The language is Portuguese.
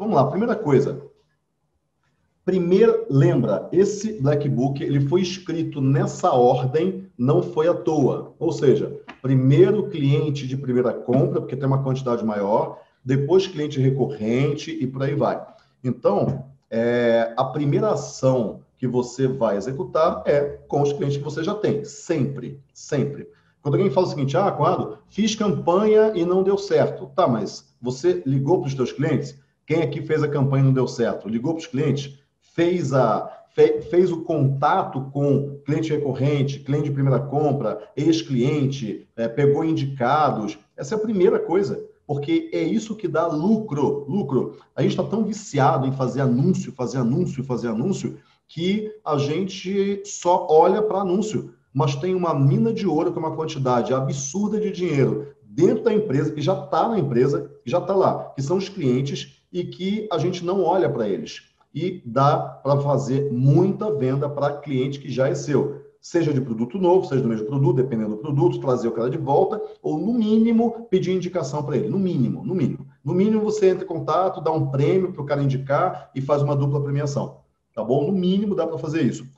Vamos lá, primeira coisa. Primeiro, lembra, esse Blackbook, ele foi escrito nessa ordem, não foi à toa. Ou seja, primeiro cliente de primeira compra, porque tem uma quantidade maior, depois cliente recorrente e por aí vai. Então, a primeira ação que você vai executar é com os clientes que você já tem. Sempre, sempre. Quando alguém fala o seguinte, ah, Conrado, fiz campanha e não deu certo. Tá, mas você ligou para os seus clientes? Quem aqui fez a campanha e não deu certo? Ligou para os clientes? Fez o contato com cliente recorrente, cliente de primeira compra, ex-cliente, pegou indicados. Essa é a primeira coisa, porque é isso que dá lucro, lucro. A gente está tão viciado em fazer anúncio, fazer anúncio, fazer anúncio, que a gente só olha para anúncio. Mas tem uma mina de ouro com uma quantidade absurda de dinheiro dentro da empresa, que já está na empresa, que já está lá, que são os clientes e que a gente não olha para eles. E dá para fazer muita venda para cliente que já é seu. Seja de produto novo, seja do mesmo produto, dependendo do produto, trazer o cara de volta, ou no mínimo pedir indicação para ele. No mínimo, no mínimo. No mínimo você entra em contato, dá um prêmio para o cara indicar e faz uma dupla premiação. Tá bom? No mínimo dá para fazer isso.